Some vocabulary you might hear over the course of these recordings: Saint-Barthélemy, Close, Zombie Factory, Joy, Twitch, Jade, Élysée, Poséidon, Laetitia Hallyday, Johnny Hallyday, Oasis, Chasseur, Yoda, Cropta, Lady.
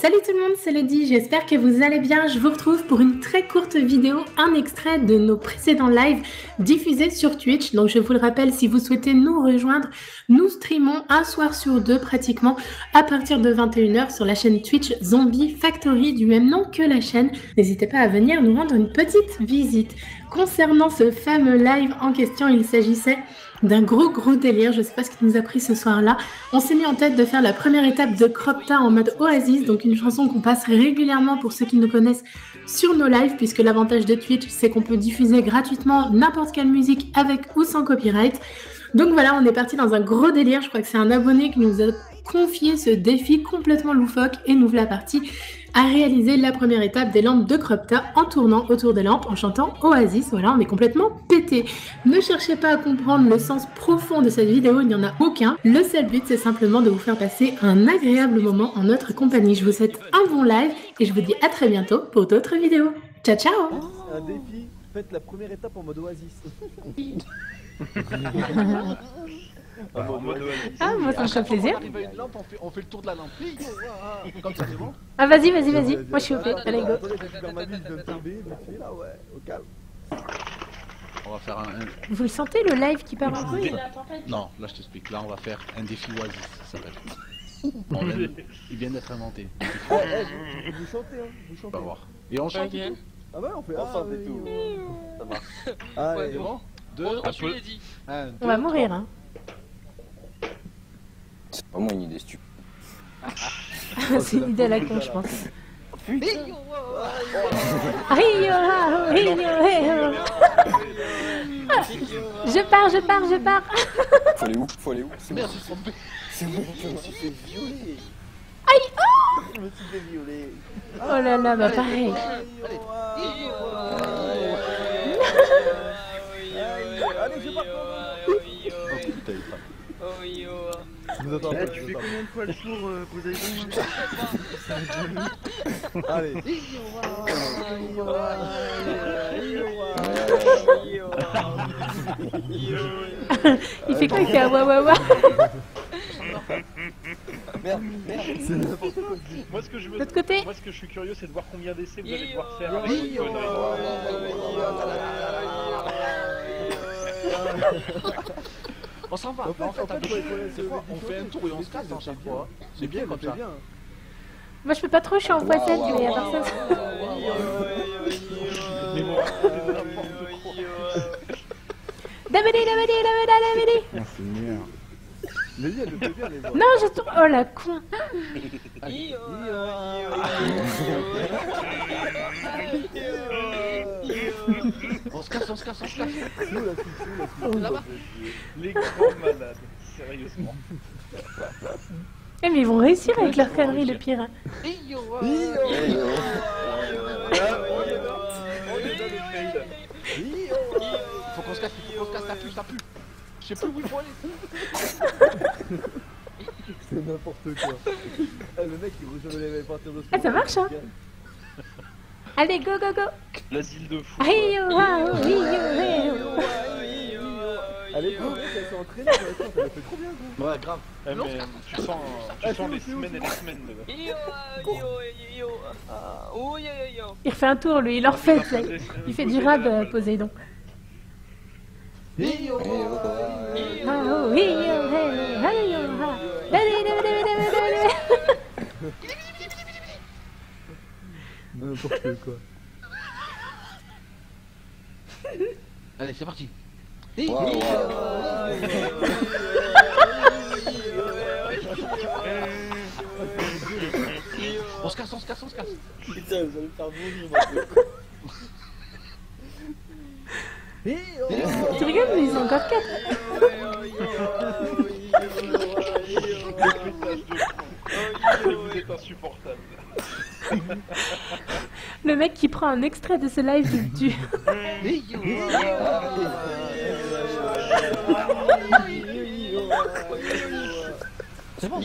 Salut tout le monde, c'est Lady, j'espère que vous allez bien. Je vous retrouve pour une très courte vidéo, un extrait de nos précédents lives diffusés sur Twitch. Donc je vous le rappelle, si vous souhaitez nous rejoindre, nous streamons un soir sur deux pratiquement à partir de 21 h sur la chaîne Twitch Zombie Factory du même nom que la chaîne. N'hésitez pas à venir nous rendre une petite visite. Concernant ce fameux live en question, il s'agissait d'un gros délire, je sais pas ce qui nous a pris ce soir-là. On s'est mis en tête de faire la première étape de Cropta en mode Oasis, donc une chanson qu'on passe régulièrement pour ceux qui nous connaissent sur nos lives, puisque l'avantage de Twitch, c'est qu'on peut diffuser gratuitement n'importe quelle musique avec ou sans copyright. Donc voilà, on est parti dans un gros délire, je crois que c'est un abonné qui nous a confié ce défi complètement loufoque et nous voilà partis à réaliser la première étape des lampes de Cropta en tournant autour des lampes, en chantant Oasis. Voilà, on est complètement pété. Ne cherchez pas à comprendre le sens profond de cette vidéo, il n'y en a aucun. Le seul but, c'est simplement de vous faire passer un agréable moment en notre compagnie. Je vous souhaite un bon live et je vous dis à très bientôt pour d'autres vidéos. Ciao, ciao! Un défi, faites la première étape en mode Oasis. Ah, moi ça me ferait plaisir. On fait le tour de la lampe. Ah, vas-y. Moi je suis ok. Allez, go. On va faire un... Vous le sentez le live qui part en couille? Non, là je t'explique. Là on va faire un défi Oasis, ça s'appelle. Il vient d'être inventé. Vous chantez, hein. On va voir. Et on chante. Ah ouais, on fait ensemble et tout. Ça marche. Allez, on va mourir, hein. C'est vraiment une idée stupide. C'est une idée à la con, je pense. Je pars. Faut aller où? C'est bon. Je me suis fait violer. Aïe, oh! Oh là là, bah pareil. Allez, je pars. Oh putain, il frappe. Tu fais combien de fois le tour pour vous aider? Allez. Il fait quoi? Il fait ah waouh. Merde. C'est n'importe quoi. Moi ce que je suis curieux, c'est de voir combien d'essais vous allez devoir faire avec une connerie. On s'en va, on fait un tour et on se casse dans chaque fois. C'est bien comme ça. Moi je peux pas trop, je suis en poissette, mais y'a personne. Mais moi, c'est n'importe quoi. Damedi. Non, je tourne. Oh la con. On se casse. Là-bas. Les grands malades, sérieusement. Eh mais ils vont réussir avec leur connerie, le pire. Faut qu'on se casse, ça pue. Je sais plus où il faut aller. C'est n'importe quoi. Le mec il rejoue les mêmes parties de ce. Ah ça marche, hein. Allez, go! L'asile de fou. Allez, go, elle s'est entraînée, elle a fait trop bien, gros. Ouais, grave. Tu sens les semaines et les semaines. Il refait un tour, lui, il en refait. Il fait du rab, Poséidon. N'importe quoi. Allez, c'est parti. Wow. On se casse. Putain, vous allez me faire mourir. Tu rigoles, mais ils sont encore 4. Vous êtes insupportable. Le mec qui prend un extrait de ce live, il me tue. C'est bon.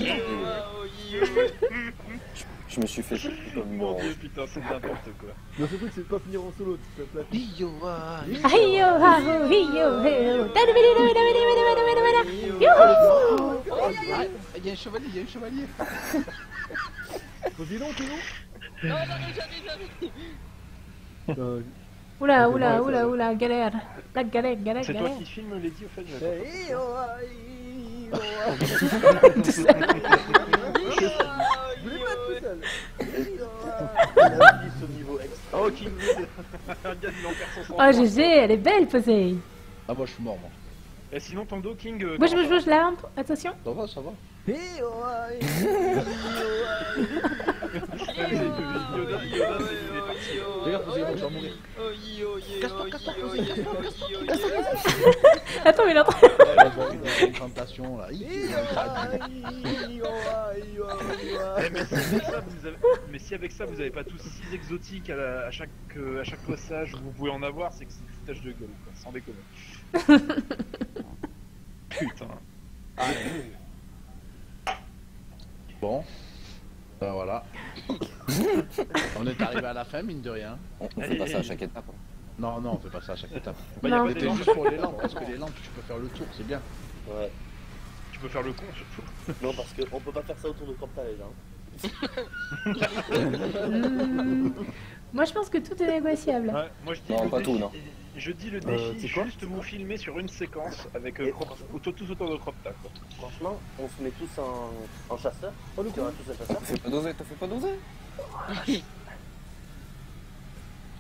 Je me suis fait comme mon dieu, putain, c'est n'importe quoi. Le seul truc, c'est de pas finir en solo, s'il te plaît. Il y a un chevalier, il y a un chevalier. Vas-y, non, c'est non. Non, jamais, jamais. Oula, oula, oula, oula, galère. La galère, galère, galère. C'est toi qui filme Lady, au fait, oh GG, elle est belle Posey. Ah moi je suis mort moi. Et sinon ton dos King. Bouge l'arme, attention. Ça va, ça va. Attends mais là. Une plantation là. Mais si avec ça vous avez pas tous 6 exotiques à chaque passage, vous pouvez en avoir, c'est que c'est une tâche de gueule, sans déconner. Putain. Bon. Ben voilà. On est arrivé à la fin, mine de rien. On fait pas ça à chaque étape. Non, non, on fait pas ça à chaque étape. Bah y'a pas de temps juste pour les lampes, parce que les lampes, tu peux faire le tour, c'est bien. Ouais. Tu peux faire le con surtout. Non, parce qu'on peut pas faire ça autour de Cropta déjà. Moi je pense que tout est négociable. Ouais, moi je dis non, pas tout, non. Je dis le défi, juste vous filmer sur une séquence avec tous autour de Cropta. Franchement, on se met tous en chasseur. Oh le coup, tous en chasseur. T'as fait pas doser, t'as fait pas doser.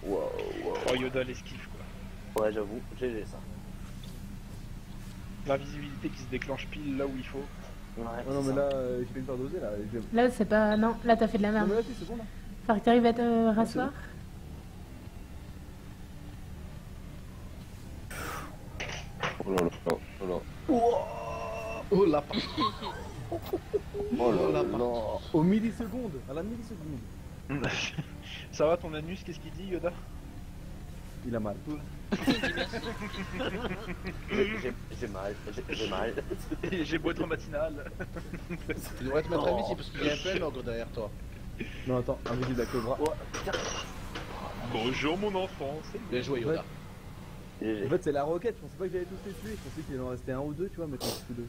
Wow, wow. Oh Yoda l'esquive quoi. Ouais j'avoue, GG ça. La visibilité qui se déclenche pile là où il faut. Ouais, oh non mais là, j'ai fait une part d'oser là. Là c'est pas... Non, là t'as fait de la merde. Non mais là c'est bon là. Faut que t'arrives à te rasseoir. Oh là là, oh là. Oh là là. Oh là là. Au milliseconde, à la milliseconde. Ça va ton anus, qu'est-ce qu'il dit Yoda? Il a mal. J'ai mal. J'ai beau être en matinale. Tu devrais te mettre à midi parce qu'il y a un peu l'ordre derrière toi. Non attends, un midi de la cobra. Bonjour mon enfant. Bien joué Yoda. En fait c'est la roquette, je pensais pas que j'allais tous les tuer, je pensais qu'il en restait un ou deux tu vois, mais t'en restes deux.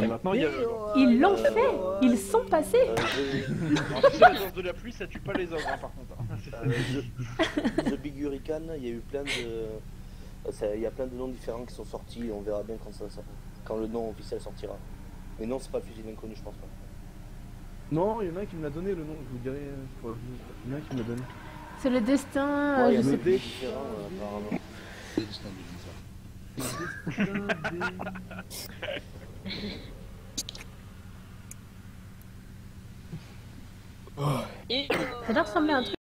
Et maintenant, il y a... Ils l'ont fait, ils sont passés. En plus, la danse de la pluie, ça tue pas les hommes, hein, par contre. The Big Hurricane, il y a eu plein de... Il y a plein de noms différents qui sont sortis, et on verra bien quand, quand le nom officiel sortira. Mais non, c'est pas Fusil d'inconnu, je pense pas. Non, il y en a un qui me l'a donné, le nom, je vous dirai... Il y en a un qui me l'a donné. C'est le destin... Ouais, je sais plus. Apparemment. C'est le destin du jeu. Ça doit ressembler à un truc.